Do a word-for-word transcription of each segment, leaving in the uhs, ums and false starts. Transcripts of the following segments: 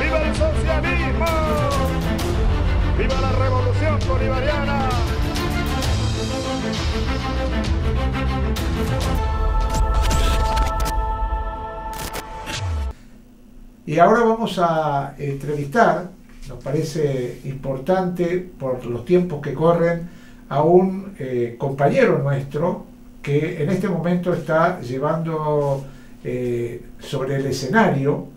¡Viva el socialismo! ¡Viva la revolución bolivariana! Y ahora vamos a entrevistar, nos parece importante por los tiempos que corren, a un eh, compañero nuestro que en este momento está llevando eh, sobre el escenario,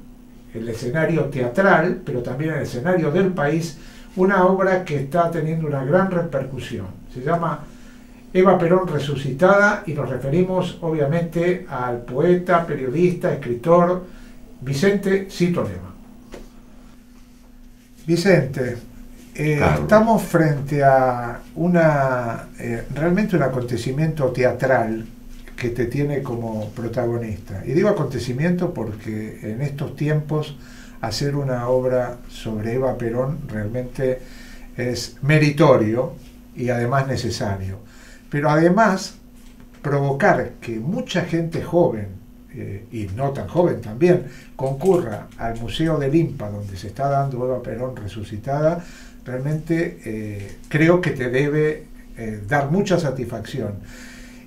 el escenario teatral, pero también el escenario del país, una obra que está teniendo una gran repercusión. Se llama Eva Perón resucitada y nos referimos obviamente al poeta, periodista, escritor Vicente Zito Lema. Vicente, eh, claro. Estamos frente a una eh, realmente un acontecimiento teatral que te tiene como protagonista. Y digo acontecimiento porque en estos tiempos hacer una obra sobre Eva Perón realmente es meritorio y además necesario. Pero además provocar que mucha gente joven, eh, y no tan joven también, concurra al Museo del I M P A donde se está dando Eva Perón resucitada, realmente eh, creo que te debe eh, dar mucha satisfacción.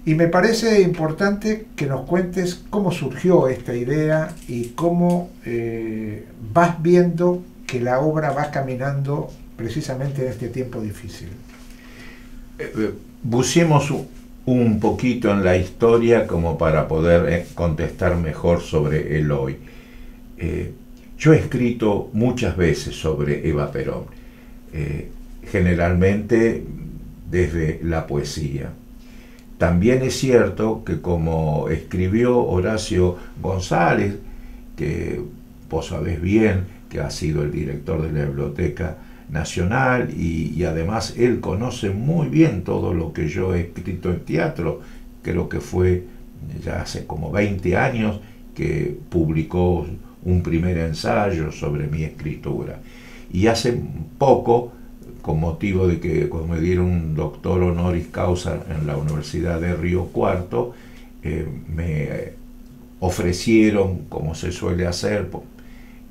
Y me parece importante que nos cuentes cómo surgió esta idea y cómo eh, vas viendo que la obra va caminando precisamente en este tiempo difícil. Buceemos un poquito en la historia como para poder contestar mejor sobre el hoy. Eh, yo he escrito muchas veces sobre Eva Perón, eh, generalmente desde la poesía. También es cierto que, como escribió Horacio González, que vos sabés bien que ha sido el director de la Biblioteca Nacional y, y además él conoce muy bien todo lo que yo he escrito en teatro, creo que fue ya hace como veinte años que publicó un primer ensayo sobre mi escritura. Y hace poco, con motivo de que me dieron un doctor honoris causa en la Universidad de Río Cuarto, eh, me ofrecieron, como se suele hacer,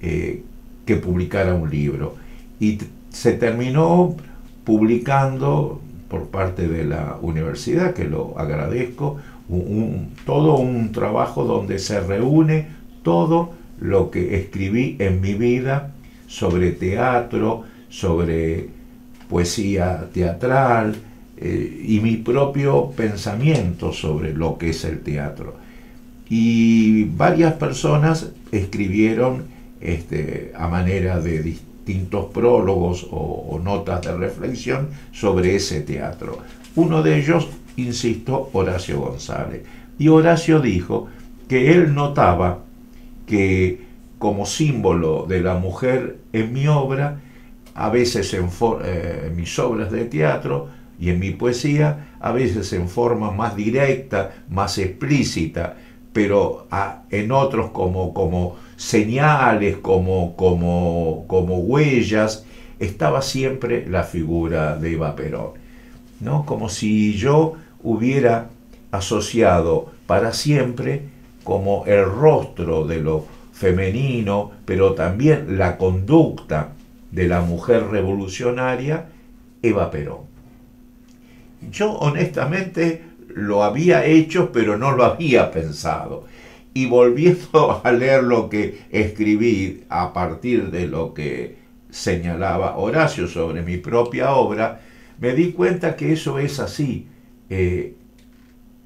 eh, que publicara un libro. Y se terminó publicando por parte de la universidad, que lo agradezco, un, un, todo un trabajo donde se reúne todo lo que escribí en mi vida sobre teatro, sobre poesía teatral eh, y mi propio pensamiento sobre lo que es el teatro. Y varias personas escribieron este, a manera de distintos prólogos o, o notas de reflexión sobre ese teatro. Uno de ellos, insisto, Horacio González. Y Horacio dijo que él notaba que como símbolo de la mujer en mi obra, a veces en, for, eh, en mis obras de teatro y en mi poesía, a veces en forma más directa, más explícita, pero a, en otros como, como señales, como, como, como huellas, estaba siempre la figura de Eva Perón, ¿no? Como si yo hubiera asociado para siempre como el rostro de lo femenino, pero también la conducta de la mujer revolucionaria, Eva Perón. Yo honestamente lo había hecho, pero no lo había pensado. Y volviendo a leer lo que escribí a partir de lo que señalaba Horacio sobre mi propia obra, me di cuenta que eso es así. Eh,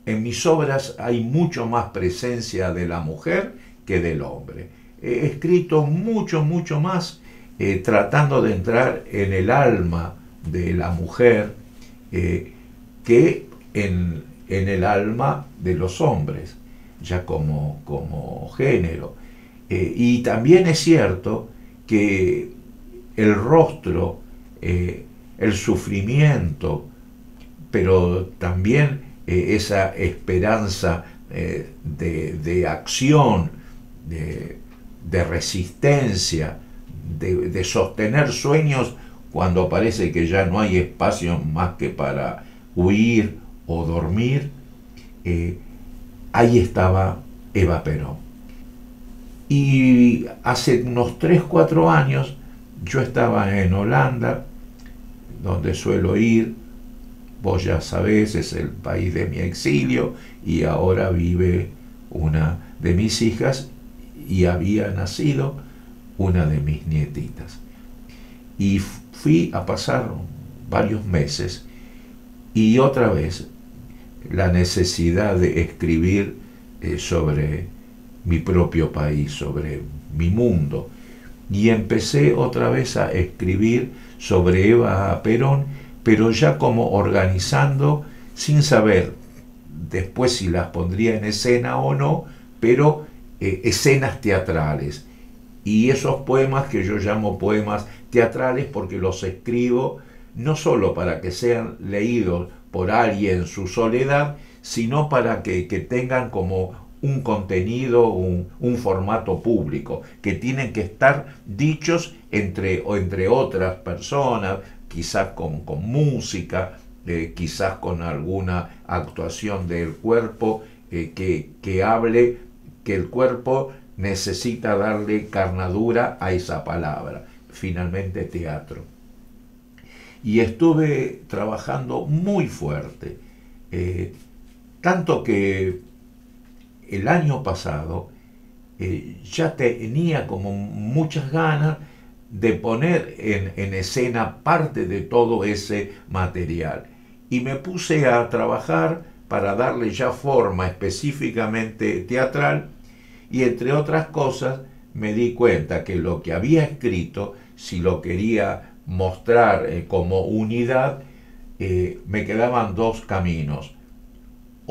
en mis obras hay mucho más presencia de la mujer que del hombre. He escrito mucho, mucho más Eh, tratando de entrar en el alma de la mujer eh, que en, en el alma de los hombres, ya como, como género. Eh, y también es cierto que el rostro, eh, el sufrimiento, pero también eh, esa esperanza eh, de, de acción, de, de resistencia, De, de sostener sueños cuando parece que ya no hay espacio más que para huir o dormir, eh, ahí estaba Eva Perón. Y hace unos tres, cuatro años yo estaba en Holanda, donde suelo ir, vos ya sabés, es el país de mi exilio, y ahora vive una de mis hijas y había nacido una de mis nietitas. Y fui a pasar varios meses y otra vez la necesidad de escribir eh, sobre mi propio país, sobre mi mundo. Y empecé otra vez a escribir sobre Eva Perón, pero ya como organizando, sin saber después si las pondría en escena o no, pero eh, escenas teatrales. Y esos poemas que yo llamo poemas teatrales porque los escribo no solo para que sean leídos por alguien en su soledad, sino para que, que tengan como un contenido, un, un formato público, que tienen que estar dichos entre, o entre otras personas, quizás con, con música, eh, quizás con alguna actuación del cuerpo eh, que, que hable, que el cuerpo necesita darle carnadura a esa palabra. Finalmente, teatro. Y estuve trabajando muy fuerte, eh, tanto que el año pasado eh, ya tenía como muchas ganas de poner en, en escena parte de todo ese material. Y me puse a trabajar para darle ya forma específicamente teatral, y entre otras cosas me di cuenta que lo que había escrito, si lo quería mostrar eh, como unidad, eh, me quedaban dos caminos.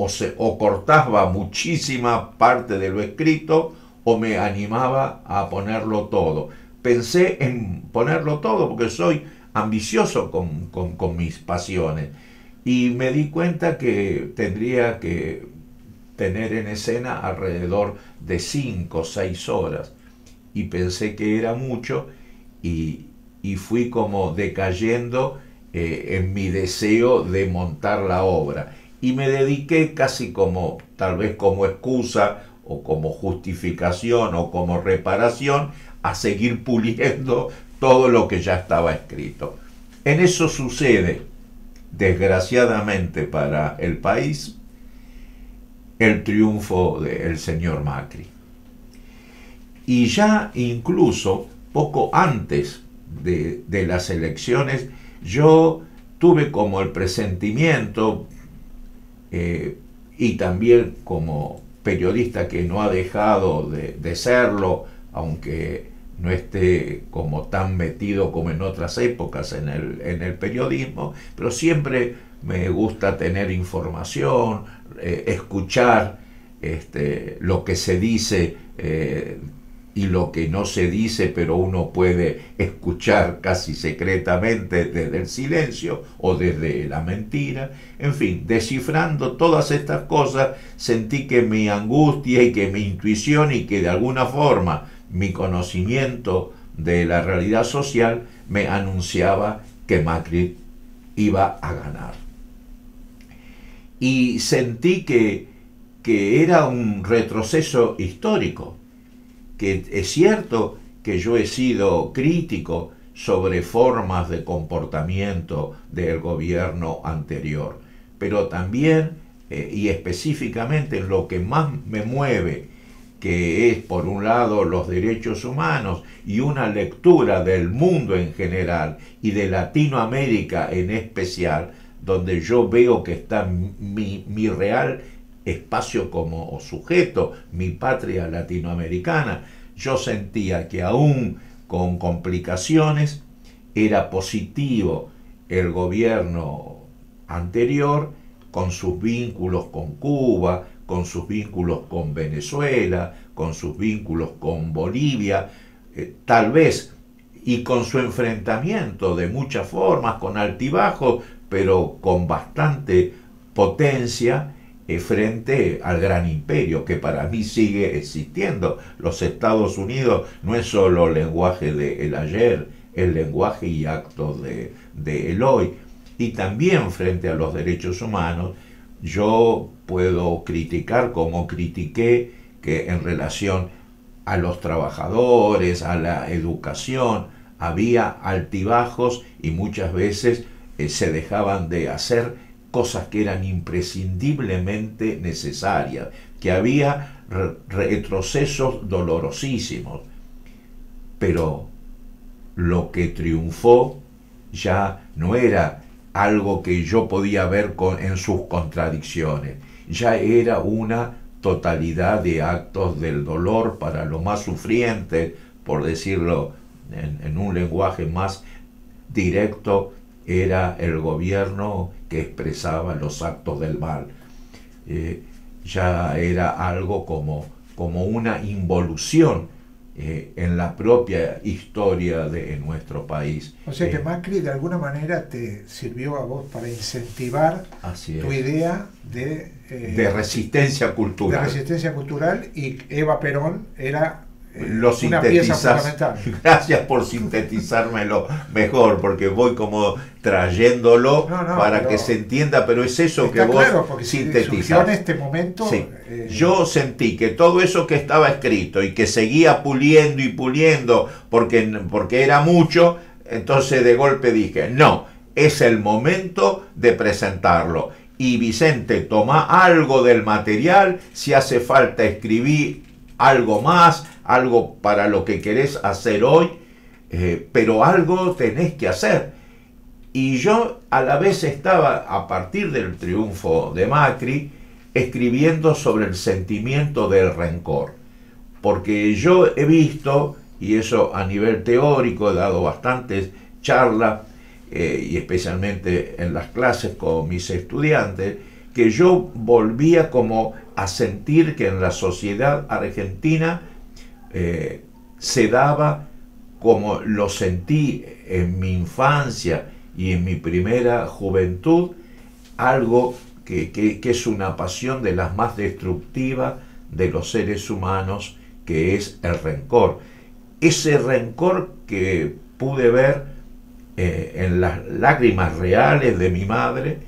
O, se, o cortaba muchísima parte de lo escrito o me animaba a ponerlo todo. Pensé en ponerlo todo porque soy ambicioso con, con, con mis pasiones, y me di cuenta que tendría que tener en escena alrededor de cinco o seis horas, y pensé que era mucho, y, y fui como decayendo eh, en mi deseo de montar la obra. Y me dediqué casi como, tal vez como excusa o como justificación o como reparación, a seguir puliendo todo lo que ya estaba escrito. En eso sucede, desgraciadamente para el país, el triunfo del señor Macri. Y ya incluso poco antes de, de las elecciones, yo tuve como el presentimiento, Eh, y también como periodista que no ha dejado de, de serlo, aunque no esté como tan metido como en otras épocas en el, en el periodismo, pero siempre me gusta tener información, eh, escuchar este, lo que se dice eh, y lo que no se dice, pero uno puede escuchar casi secretamente desde el silencio o desde la mentira. En fin, descifrando todas estas cosas, sentí que mi angustia y que mi intuición y que de alguna forma mi conocimiento de la realidad social me anunciaba que Macri iba a ganar. Y sentí que, que era un retroceso histórico. Que es cierto que yo he sido crítico sobre formas de comportamiento del gobierno anterior, pero también, eh, y específicamente lo que más me mueve, que es por un lado los derechos humanos y una lectura del mundo en general y de Latinoamérica en especial, donde yo veo que está mi, mi real espacio como sujeto, mi patria latinoamericana. Yo sentía que aún con complicaciones era positivo el gobierno anterior, con sus vínculos con Cuba, con sus vínculos con Venezuela, con sus vínculos con Bolivia, eh, tal vez, y con su enfrentamiento de muchas formas, con altibajos, pero con bastante potencia frente al gran imperio que para mí sigue existiendo. Los Estados Unidos no es solo lenguaje del ayer, el lenguaje y acto de, de el hoy. Y también frente a los derechos humanos, yo puedo criticar como critiqué que en relación a los trabajadores, a la educación, había altibajos y muchas veces eh, se dejaban de hacer cosas que eran imprescindiblemente necesarias, que había re- retrocesos dolorosísimos. Pero lo que triunfó ya no era algo que yo podía ver con, en sus contradicciones, ya era una totalidad de actos del dolor para los más sufrientes, por decirlo en, en un lenguaje más directo, era el gobierno que expresaba los actos del mal. Eh, ya era algo como, como una involución eh, en la propia historia de en nuestro país. O sea eh, que Macri de alguna manera te sirvió a vos para incentivar tu idea de... Eh, de resistencia cultural. De resistencia cultural, y Eva Perón era... Lo sintetizas. Gracias por sintetizármelo mejor, porque voy como trayéndolo no, no, para que se entienda, pero es eso que vos claro, sintetizas. En este momento, sí. eh... Yo sentí que todo eso que estaba escrito y que seguía puliendo y puliendo porque, porque era mucho, entonces de golpe dije, no, es el momento de presentarlo. Y Vicente, toma algo del material, si hace falta escribí algo más, algo para lo que querés hacer hoy, eh, pero algo tenés que hacer. Y yo a la vez estaba, a partir del triunfo de Macri, escribiendo sobre el sentimiento del rencor. Porque yo he visto, y eso a nivel teórico, he dado bastantes charlas, eh, y especialmente en las clases con mis estudiantes, que yo volvía como a sentir que en la sociedad argentina Eh, se daba como lo sentí en mi infancia y en mi primera juventud, algo que, que, que es una pasión de las más destructivas de los seres humanos, que es el rencor. Ese rencor que pude ver eh, en las lágrimas reales de mi madre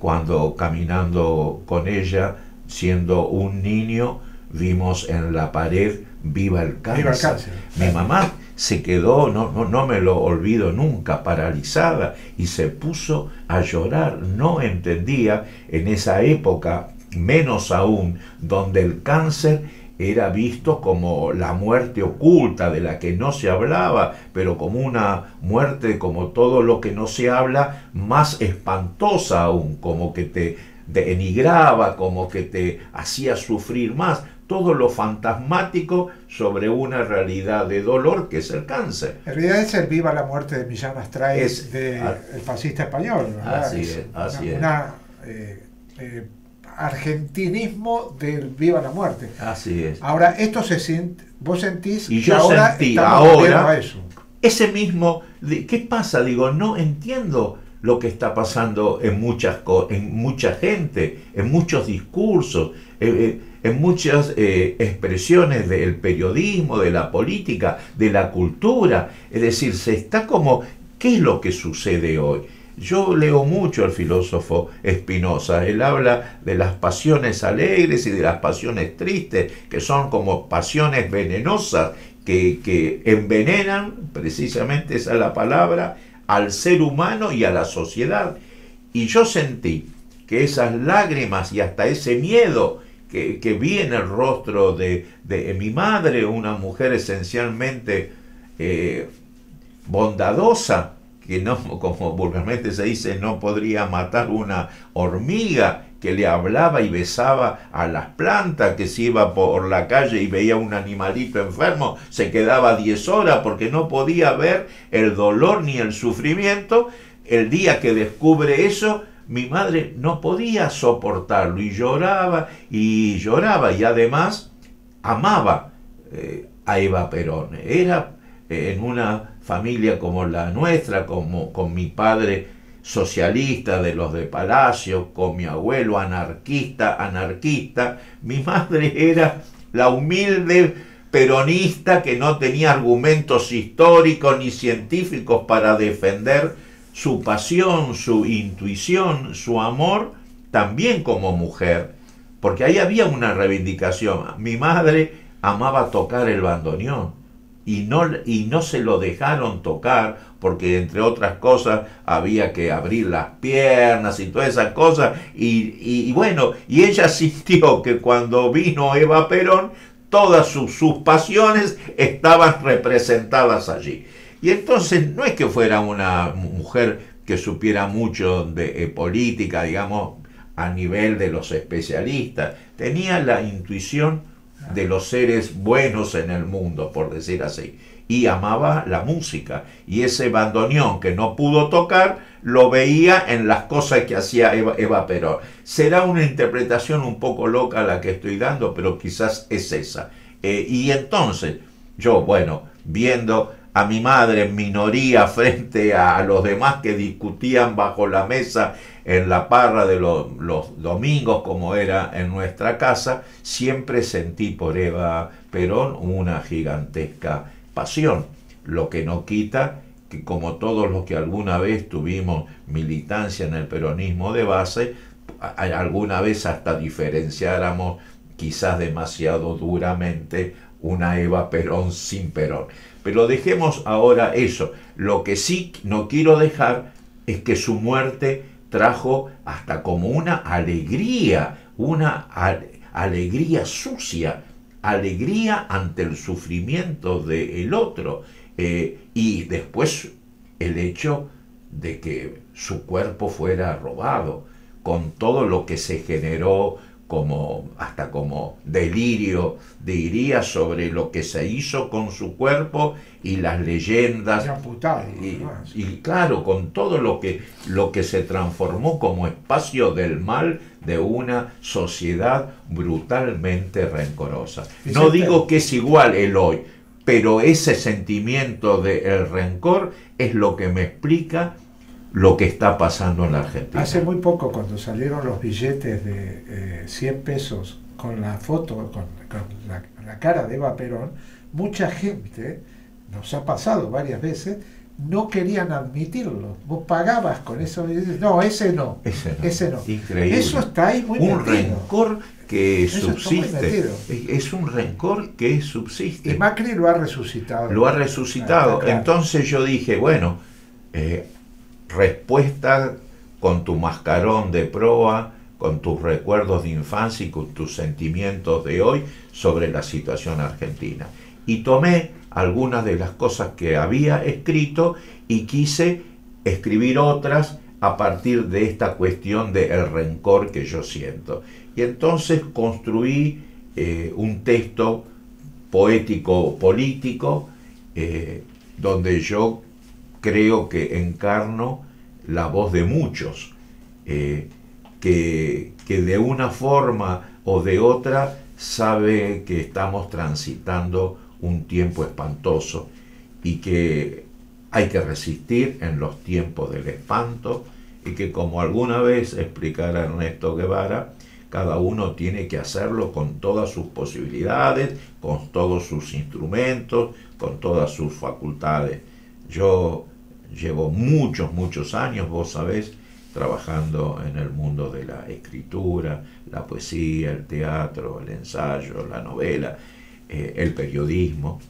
cuando, caminando con ella siendo un niño, vimos en la pared Viva el cáncer. Viva el cáncer. Mi mamá se quedó, no, no, no me lo olvido nunca, paralizada, y se puso a llorar. No entendía en esa época, menos aún, donde el cáncer era visto como la muerte oculta, de la que no se hablaba, pero como una muerte, como todo lo que no se habla, más espantosa aún, como que te denigraba, como que te hacía sufrir más. Todo lo fantasmático sobre una realidad de dolor que es el cáncer. En realidad es el viva la muerte de Millán Astray, es, de, ah, el fascista español, ¿verdad? Así es, es así una, es. Un eh, eh, argentinismo del viva la muerte. Así es. Ahora, esto se siente, vos sentís, y yo que ahora sentí, ahora, a eso. Ese mismo, ¿qué pasa? Digo, no entiendo lo que está pasando en, muchas, en mucha gente, en muchos discursos, eh, en muchas eh, expresiones del periodismo, de la política, de la cultura. Es decir, se está como, ¿qué es lo que sucede hoy? Yo leo mucho al filósofo Spinoza. Él habla de las pasiones alegres y de las pasiones tristes, que son como pasiones venenosas que, que envenenan, precisamente esa es la palabra, al ser humano y a la sociedad. Y yo sentí que esas lágrimas y hasta ese miedo que, que vi en el rostro de, de mi madre, una mujer esencialmente eh, bondadosa, que no, como vulgarmente se dice, no podría matar una hormiga, que le hablaba y besaba a las plantas, que se iba por la calle y veía un animalito enfermo, se quedaba diez horas porque no podía ver el dolor ni el sufrimiento. El día que descubre eso, mi madre no podía soportarlo y lloraba y lloraba, y además amaba eh, a Eva Perón. Era eh, en una familia como la nuestra, como con mi padre socialista de los de Palacio, con mi abuelo anarquista, anarquista, mi madre era la humilde peronista que no tenía argumentos históricos ni científicos para defender su pasión, su intuición, su amor, también como mujer, porque ahí había una reivindicación. Mi madre amaba tocar el bandoneón y no, y no se lo dejaron tocar porque, entre otras cosas, había que abrir las piernas y todas esas cosas. Y, y, y bueno, y ella sintió que cuando vino Eva Perón, todas sus, sus pasiones estaban representadas allí. Y entonces no es que fuera una mujer que supiera mucho de, de política, digamos, a nivel de los especialistas. Tenía la intuición de los seres buenos en el mundo, por decir así. Y amaba la música. Y ese bandoneón que no pudo tocar, lo veía en las cosas que hacía Eva, Eva Perón. Será una interpretación un poco loca la que estoy dando, pero quizás es esa. Eh, y entonces, yo, bueno, viendo a mi madre en minoría frente a los demás que discutían bajo la mesa en la parra de los, los domingos, como era en nuestra casa, siempre sentí por Eva Perón una gigantesca pasión, lo que no quita que, como todos los que alguna vez tuvimos militancia en el peronismo de base, alguna vez hasta diferenciáramos quizás demasiado duramente una Eva Perón sin Perón. Pero dejemos ahora eso. Lo que sí no quiero dejar es que su muerte trajo hasta como una alegría, una alegría sucia, alegría ante el sufrimiento del otro. Eh, y después el hecho de que su cuerpo fuera robado, con todo lo que se generó como, hasta como delirio, diría, sobre lo que se hizo con su cuerpo y las leyendas. Y amputado, y, y claro, con todo lo que, lo que se transformó como espacio del mal de una sociedad brutalmente rencorosa. No digo que es igual el hoy, pero ese sentimiento del rencor es lo que me explica lo que está pasando en la Argentina. Hace muy poco, cuando salieron los billetes de eh, cien pesos con la foto, con, con la, la cara de Eva Perón, mucha gente, nos ha pasado varias veces, no querían admitirlo. Vos pagabas con eso, no, ese no, ese no. Ese no. Increíble. Eso está ahí muy un metido. Rencor que eso subsiste. Es un rencor que subsiste. Y Macri lo ha resucitado. Lo ha resucitado. Ah, entonces yo dije, bueno, eh, respuesta con tu mascarón de proa, con tus recuerdos de infancia y con tus sentimientos de hoy sobre la situación argentina. Y tomé algunas de las cosas que había escrito y quise escribir otras a partir de esta cuestión del rencor que yo siento. Y entonces construí eh, un texto poético-político eh, donde yo creo que encarno la voz de muchos, eh, que, que de una forma o de otra sabe que estamos transitando un tiempo espantoso y que hay que resistir en los tiempos del espanto, y que, como alguna vez explicara Ernesto Guevara, cada uno tiene que hacerlo con todas sus posibilidades, con todos sus instrumentos, con todas sus facultades. Yo llevo muchos, muchos años, vos sabés, trabajando en el mundo de la escritura, la poesía, el teatro, el ensayo, la novela, eh, el periodismo,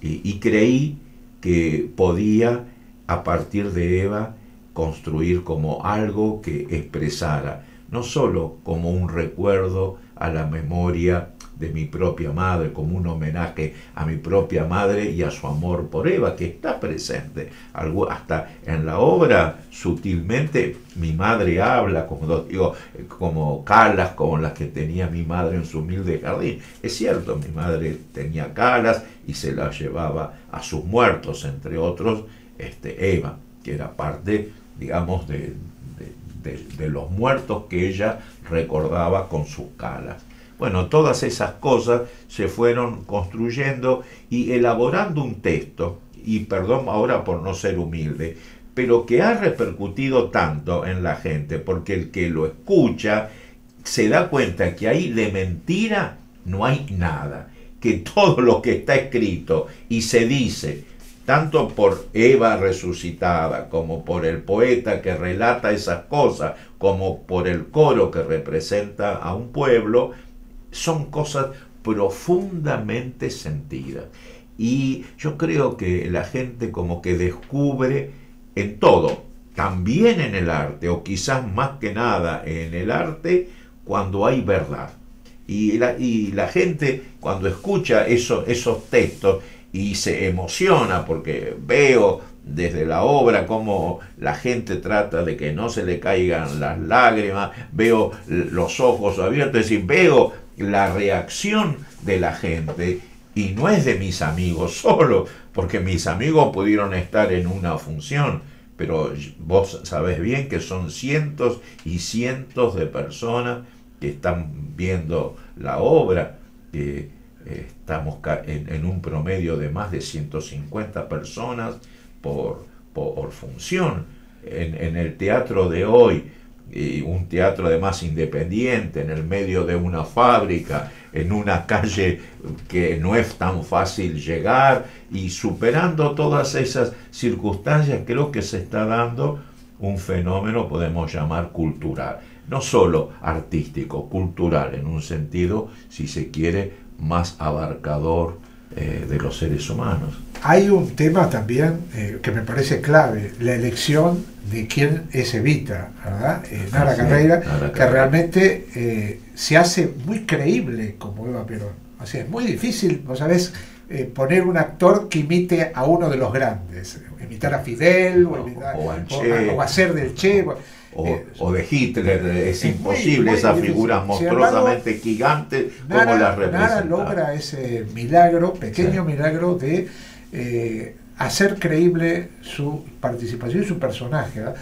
y, y creí que podía, a partir de Eva, construir como algo que expresara, no solo como un recuerdo a la memoria de mi propia madre, como un homenaje a mi propia madre y a su amor por Eva, que está presente. Algo, hasta en la obra, sutilmente, mi madre habla, como digo, como calas como las que tenía mi madre en su humilde jardín. Es cierto, mi madre tenía calas y se las llevaba a sus muertos, entre otros, este, Eva, que era parte, digamos, de, de, de, de los muertos que ella recordaba con sus calas. Bueno, todas esas cosas se fueron construyendo y elaborando un texto, y perdón ahora por no ser humilde, pero que ha repercutido tanto en la gente, porque el que lo escucha se da cuenta que ahí de mentira no hay nada, que todo lo que está escrito y se dice, tanto por Eva resucitada, como por el poeta que relata esas cosas, como por el coro que representa a un pueblo, son cosas profundamente sentida. Y yo creo que la gente como que descubre en todo, también en el arte, o quizás más que nada en el arte, cuando hay verdad. Y la, y la gente cuando escucha eso, esos textos y se emociona, porque veo desde la obra cómo la gente trata de que no se le caigan las lágrimas, veo los ojos abiertos, es decir, veo la reacción de la gente. Y no es de mis amigos solo, porque mis amigos pudieron estar en una función, pero vos sabés bien que son cientos y cientos de personas que están viendo la obra, que eh, estamos en, en un promedio de más de ciento cincuenta personas por, por función. En, en el teatro de hoy, y un teatro además independiente, en el medio de una fábrica, en una calle que no es tan fácil llegar, y superando todas esas circunstancias, creo que se está dando un fenómeno, podemos llamar cultural, no solo artístico, cultural, en un sentido, si se quiere, más abarcador eh, de los seres humanos. Hay un tema también eh, que me parece clave, la elección de quién es Evita, ¿verdad? Eh, Nara, sí, Carreira, Nara Carreira, que realmente eh, se hace muy creíble como Eva Perón. O sea, es muy difícil, ¿no sabés? Eh, poner un actor que imite a uno de los grandes, imitar a Fidel, o, o, imitar, o, al che, o, o hacer del Che, o, o, eh, o de Hitler, es, es imposible, esas figuras monstruosamente embargo, gigantes como Nara, las representan. Nara logra ese milagro, pequeño sí. milagro de... Eh, hacer creíble su participación y su personaje, ¿verdad?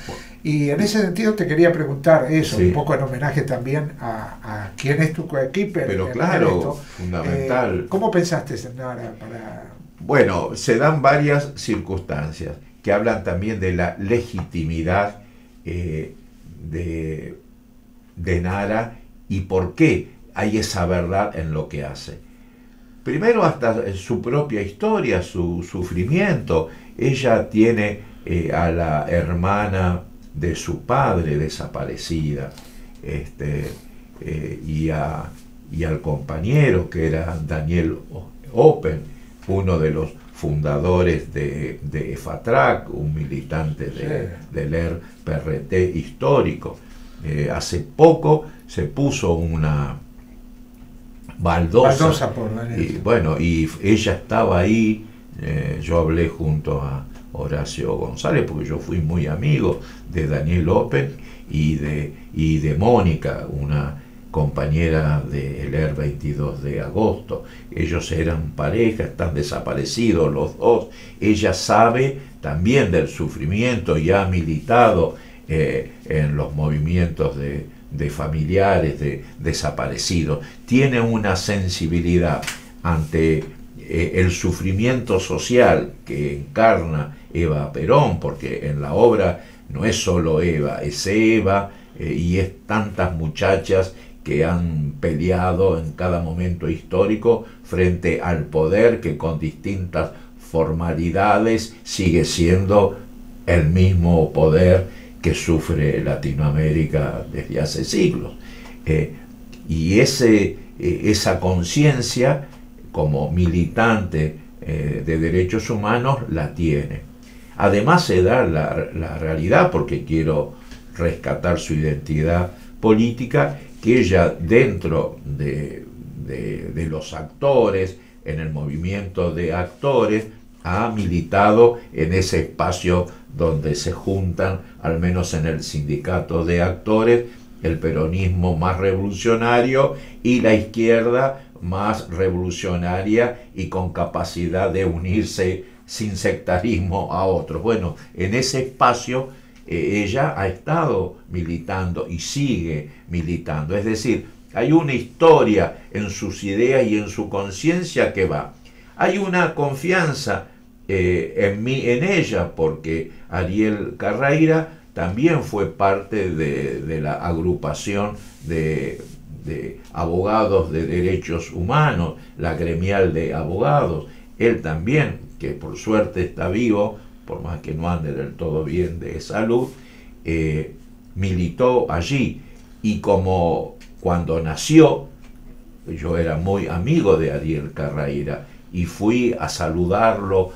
Y en ese sentido te quería preguntar eso, sí. un poco en homenaje también a, a quién es tu coequiper. Pero claro, esto. fundamental. Eh, ¿Cómo pensaste en Nara para...? Bueno, se dan varias circunstancias que hablan también de la legitimidad eh, de, de Nara y por qué hay esa verdad en lo que hace. Primero, hasta su propia historia, su sufrimiento. Ella tiene eh, a la hermana de su padre desaparecida, este, eh, y, a, y al compañero que era Daniel Oppen, uno de los fundadores de, de EFATRAC, un militante de, sí. del E R P R T histórico. Eh, hace poco se puso una... baldosa, baldosa por la y, bueno, y ella estaba ahí, eh, yo hablé junto a Horacio González, porque yo fui muy amigo de Daniel Oppen y de, y de Mónica, una compañera del E R veintidós de agosto. Ellos eran pareja, están desaparecidos los dos. Ella sabe también del sufrimiento y ha militado eh, en los movimientos de de familiares, de desaparecidos, tiene una sensibilidad ante eh, el sufrimiento social que encarna Eva Perón, porque en la obra no es solo Eva, es Eva eh, y es tantas muchachas que han peleado en cada momento histórico frente al poder que con distintas formalidades sigue siendo el mismo poder que sufre Latinoamérica desde hace siglos. Eh, y ese, eh, esa conciencia, como militante eh, de derechos humanos, la tiene. Además se da la, la realidad, porque quiero rescatar su identidad política, que ella dentro de, de, de los actores, en el movimiento de actores, ha militado en ese espacio donde se juntan, al menos en el sindicato de actores, el peronismo más revolucionario y la izquierda más revolucionaria y con capacidad de unirse sin sectarismo a otros. Bueno, en ese espacio eh, ella ha estado militando y sigue militando. Es decir, hay una historia en sus ideas y en su conciencia que va. Hay una confianza Eh, en mí, en ella, porque Ariel Carreira también fue parte de, de la agrupación de, de abogados de derechos humanos, la gremial de abogados. Él también, que por suerte está vivo, por más que no ande del todo bien de salud, eh, militó allí. Y como cuando nació yo era muy amigo de Ariel Carreira y fui a saludarlo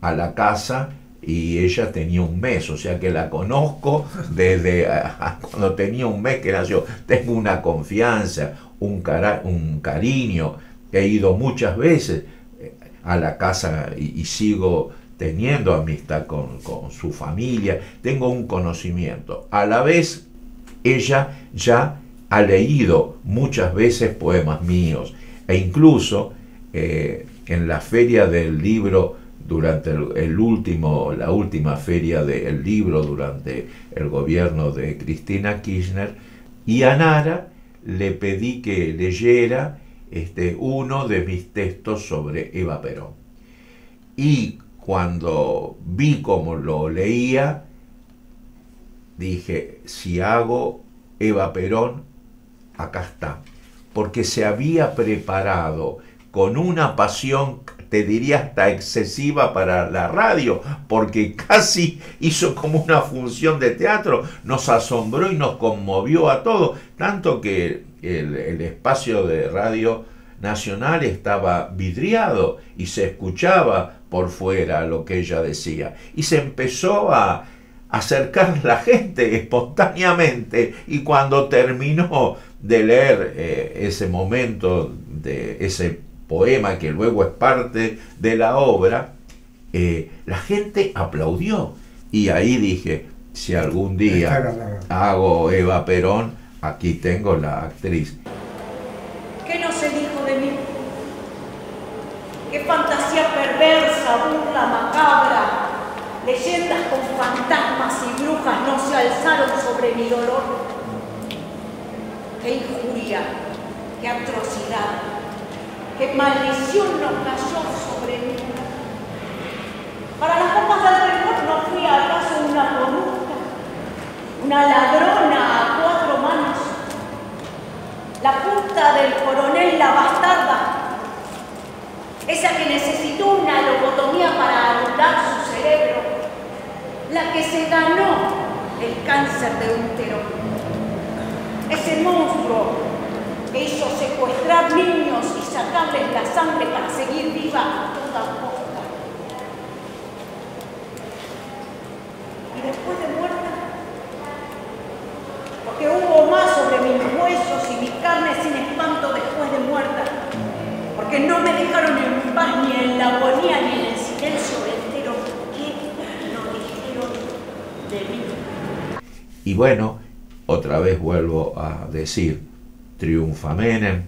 a la casa y ella tenía un mes, o sea que la conozco desde cuando tenía un mes que nació. Tengo una confianza, un, cara, un cariño, he ido muchas veces a la casa y, y sigo teniendo amistad con, con su familia, tengo un conocimiento. A la vez, ella ya ha leído muchas veces poemas míos e incluso eh, en la feria del libro, durante el, el último, la última feria del libro durante el gobierno de Cristina Kirchner, y a Nara le pedí que leyera este, uno de mis textos sobre Eva Perón. Y cuando vi cómo lo leía, dije, si hago Eva Perón, acá está. Porque se había preparado con una pasión, te diría hasta excesiva para la radio, porque casi hizo como una función de teatro, nos asombró y nos conmovió a todos, tanto que el, el espacio de Radio Nacional estaba vidriado y se escuchaba por fuera lo que ella decía. Y se empezó a acercar a la gente espontáneamente, y cuando terminó de leer eh, ese momento de ese poema que luego es parte de la obra, eh, la gente aplaudió. Y ahí dije, si algún día hago Eva Perón, aquí tengo la actriz. ¿Qué no se dijo de mí? ¿Qué fantasía perversa, burla macabra? Leyendas con fantasmas y brujas no se alzaron sobre mi dolor. Qué injuria, qué atrocidad, qué maldición nos cayó sobre mí. Para las copas del rencor no fui acaso una corrupta, una ladrona a cuatro manos, la puta del coronel, la bastarda, esa que necesitó una lobotomía para anular su cerebro, la que se ganó el cáncer de útero, ese monstruo que hizo secuestrar niños y sacarles la sangre para seguir viva a toda costa. Y después de muerta, porque hubo más sobre mis huesos y mis carnes sin espanto después de muerta, porque no me dejaron en paz ni en la agonía ni en el silencio entero. ¿Qué no dijeron de mí? Y bueno, otra vez vuelvo a decir, triunfa Menem,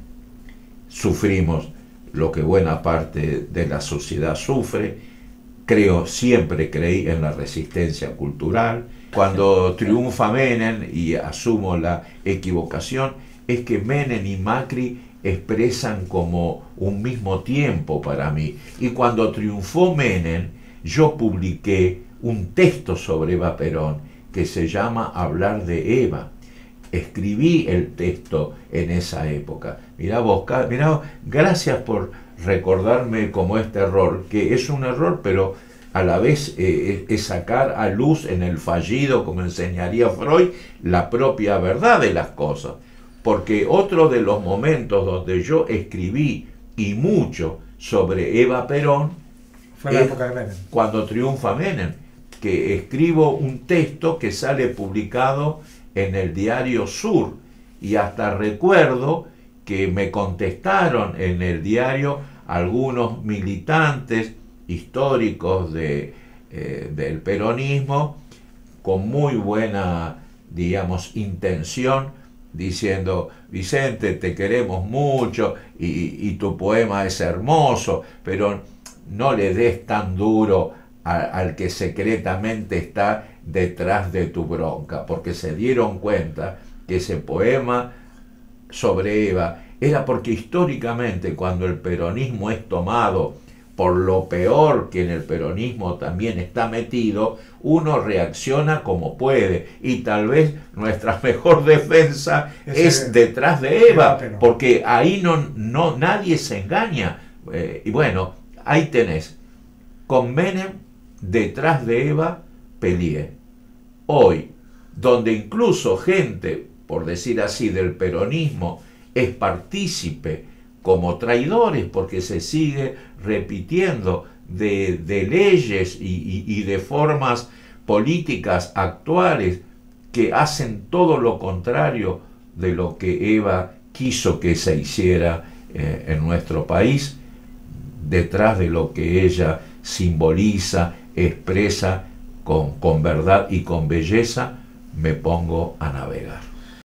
sufrimos lo que buena parte de la sociedad sufre, creo, siempre creí en la resistencia cultural. Cuando triunfa Menem y asumo la equivocación, es que Menem y Macri expresan como un mismo tiempo para mí. Y cuando triunfó Menem, yo publiqué un texto sobre Eva Perón que se llama Hablar de Eva. Escribí el texto en esa época. Mirá vos, mirá, gracias por recordarme como este error, que es un error, pero a la vez eh, es sacar a luz en el fallido, como enseñaría Freud, la propia verdad de las cosas. Porque otro de los momentos donde yo escribí, y mucho, sobre Eva Perón, fue la época de Menem, cuando triunfa Menem, que escribo un texto que sale publicado en el diario Sur, y hasta recuerdo que me contestaron en el diario algunos militantes históricos de, eh, del peronismo con muy buena, digamos, intención, diciendo, Vicente, te queremos mucho y, y tu poema es hermoso, pero no le des tan duro a, al que secretamente está detrás de tu bronca, porque se dieron cuenta que ese poema sobre Eva era porque históricamente cuando el peronismo es tomado por lo peor que en el peronismo también está metido, uno reacciona como puede, y tal vez nuestra mejor defensa ese es detrás de Eva, porque ahí no, no, nadie se engaña. Eh, y bueno, ahí tenés, con Menem, detrás de Eva, peleé. Hoy, donde incluso gente, por decir así, del peronismo es partícipe como traidores, porque se sigue repitiendo de, de leyes y, y, y de formas políticas actuales que hacen todo lo contrario de lo que Eva quiso que se hiciera eh, en nuestro país, detrás de lo que ella simboliza, expresa con, con verdad y con belleza, me pongo a navegar.